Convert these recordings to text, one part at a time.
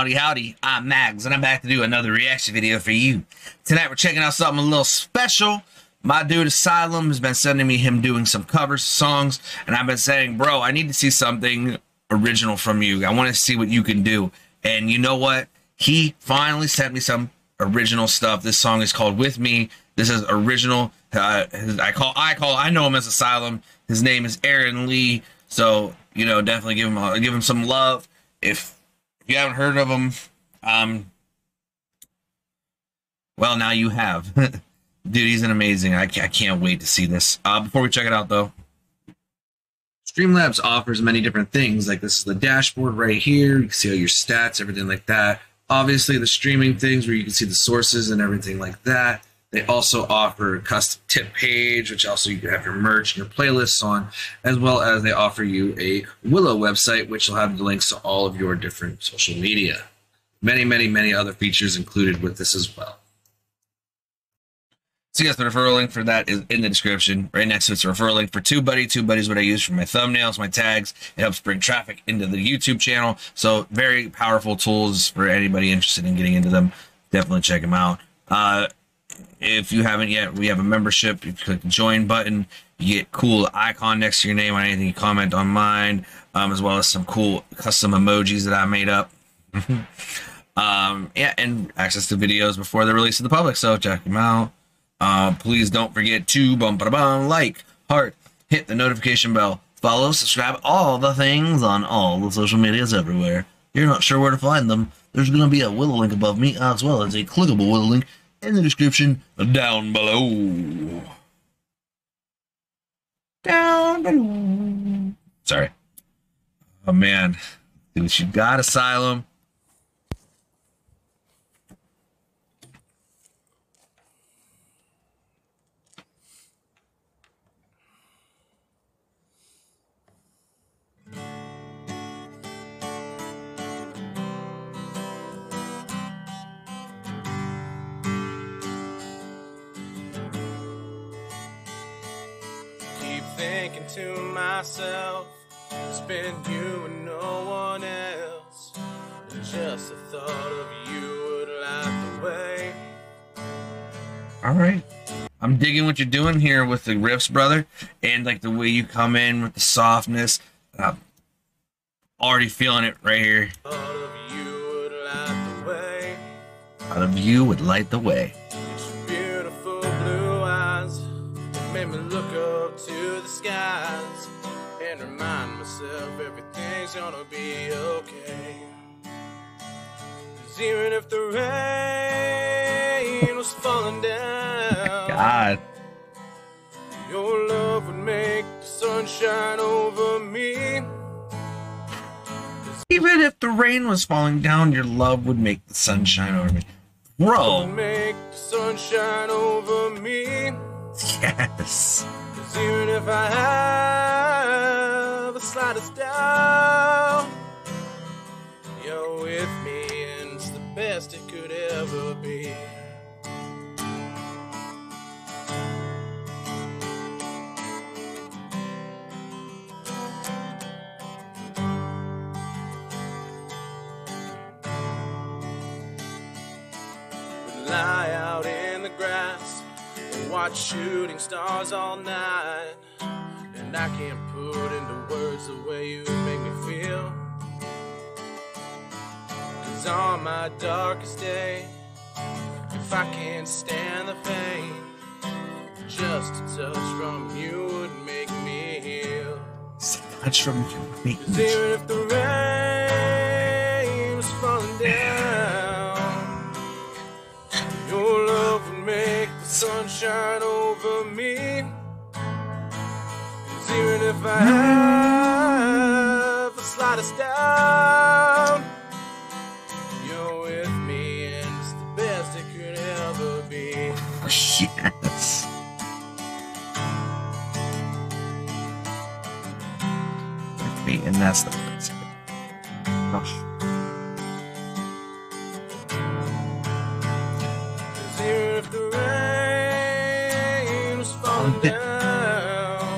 Howdy, howdy, I'm Mags, and I'm back to do another reaction video for you. Tonight we're checking out something a little special. My dude Asylum has been sending me him doing some covers, songs, and I've been saying, bro, I need to see something original from you. I want to see what you can do. And you know what? He finally sent me some original stuff. This song is called With Me. This is original. I know him as Asylum. His name is Aaron Lee. So, you know, definitely give him some love. If you haven't heard of him, well, now you have. Dude, he's an amazing. I can't wait to see this. Before we check it out, though, Streamlabs offers many different things. Like, this is the dashboard right here. You can see all your stats, everything like that. Obviously, the streaming things where you can see the sources and everything like that. They also offer a custom tip page, which also you can have your merch and your playlists on, as well as they offer you a Willow website, which will have the links to all of your different social media. Many, many, many other features included with this as well. So yes, the referral link for that is in the description. Right next to it's a referral link for TubeBuddy. TubeBuddy is what I use for my thumbnails, my tags. It helps bring traffic into the YouTube channel. So very powerful tools for anybody interested in getting into them. Definitely check them out. If you haven't yet, we have a membership. You click the join button, you get cool icon next to your name on anything you comment on mine, as well as some cool custom emojis that I made up. Yeah, and access to videos before they're released to the public, so check them out. Please don't forget to like, heart, hit the notification bell, follow, subscribe, all the things on all the social medias everywhere. You're not sure where to find them. There's going to be a Willow link above me, as well as a clickable Willow link in the description down below. Sorry. Oh, man. Do what you got, Asylum. Thinking to myself, it's been you and no one else. And just the thought of you would light the way. All right, I'm digging what you're doing here with the riffs, brother, and like the way you come in with the softness. I'm already feeling it right here. Thought of you would light the way. Thought of you would light the way. Made me look up to the skies and remind myself everything's gonna be okay. 'Cause even if the rain was falling down, God, your love would make the sunshine over me. Even if the rain was falling down, your love would make the sunshine over me. Bro, would make the sunshine over me. Yes. 'Cause even if I have the slightest doubt, you're with me and it's the best it could ever be. We lie out in the grass, watch shooting stars all night, and I can't put into words the way you make me feel. 'Cause on my darkest day, if I can't stand the pain, just a touch from you would make me heal. A touch from you would make me heal. 'Cause even if the rain was falling down, your love would make sunshine over me. 'Cause even if I have the slightest doubt, you're with me and it's the best it could ever be. Yes. With me, and that's the best. Gosh. Down.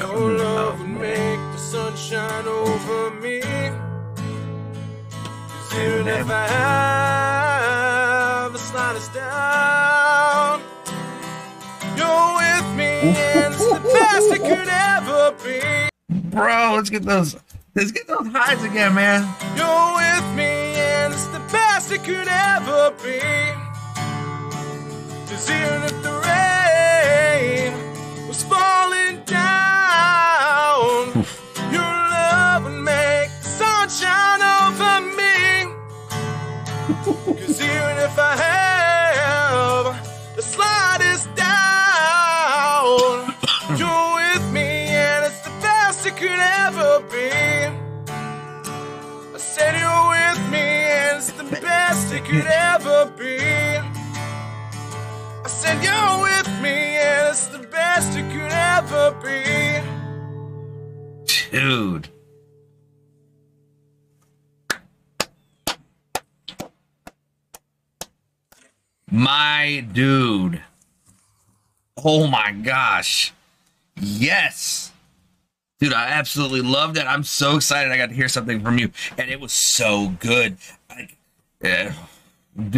Your love would make the sunshine over me. you never have. The sun is down. You're with me. It's the best it could ever be. Bro, let's get those highs again, man. You're with me, and it's the best it could ever be. Just hearing that the rain was falling down. Your love would make the sunshine over me. Cause even if I have, the slide is down. You're with me, and it's the best it could ever be. Said you're with me, and it's the best it could ever be. I said you're with me, and it's the best it could ever be. Dude. My dude. Oh my gosh. Yes. Dude, I absolutely loved it. I'm so excited I got to hear something from you. And it was so good. Dude,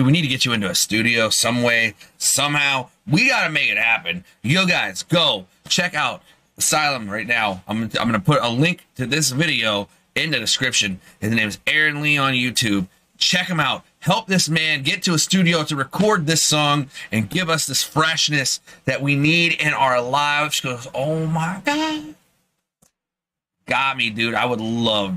we need to get you into a studio some way, somehow. We got to make it happen. You guys, go check out Asylum right now. I'm going to put a link to this video in the description. His name is Aaron Lee on YouTube. Check him out. Help this man get to a studio to record this song and give us this freshness that we need in our lives. She goes, oh my God. Got me, dude. I would love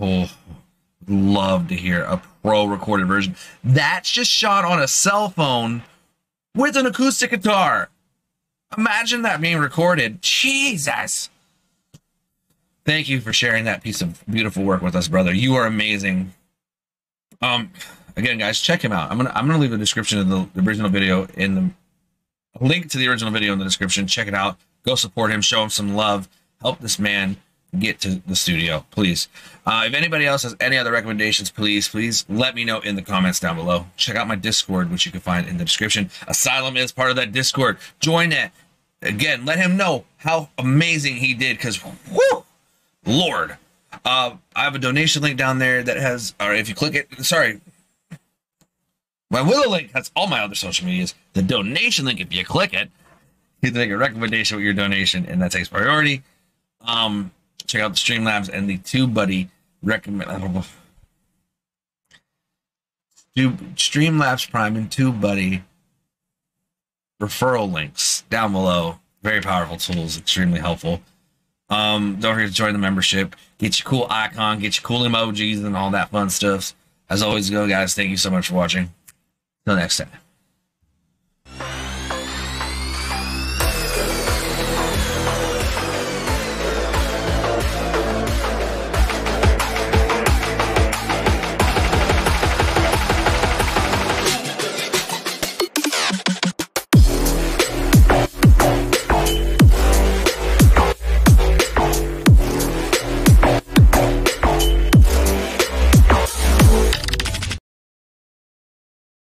to hear a pro-recorded version. That's just shot on a cell phone with an acoustic guitar. Imagine that being recorded. Jesus. Thank you for sharing that piece of beautiful work with us, brother. You are amazing. Again, guys, check him out. I'm gonna leave the description of the original video in the link to the original video in the description. Check it out. Go support him. Show him some love. Help this man get to the studio, please. If anybody else has any other recommendations, please let me know in the comments down below. Check out my Discord, which you can find in the description. Asylum is part of that Discord. Join that. Again, let him know how amazing he did, because whoo, Lord. I have a donation link down there that has, or if you click it, sorry, my Willow link, that's all my other social medias. The donation link, if you click it, you can make a recommendation with your donation, and that takes priority. Check out the Streamlabs and the TubeBuddy recommend. I don't know. Streamlabs Prime and TubeBuddy referral links down below. Very powerful tools, extremely helpful. Don't forget to join the membership. Get your cool icon, get your cool emojis, and all that fun stuff. As always, guys, thank you so much for watching. Till next time.